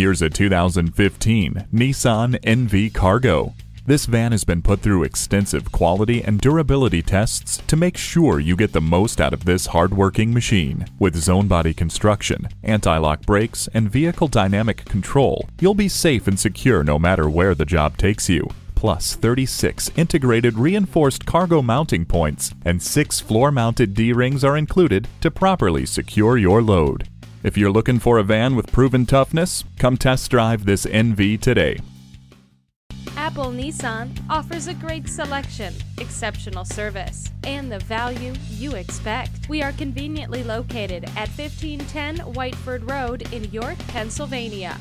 Here's a 2015 Nissan NV Cargo. This van has been put through extensive quality and durability tests to make sure you get the most out of this hard-working machine. With zone body construction, anti-lock brakes, and vehicle dynamic control, you'll be safe and secure no matter where the job takes you. Plus 36 integrated reinforced cargo mounting points and 6 floor-mounted D-rings are included to properly secure your load. If you're looking for a van with proven toughness, come test drive this NV today. Apple Nissan offers a great selection, exceptional service, and the value you expect. We are conveniently located at 1510 Whiteford Road in York, Pennsylvania.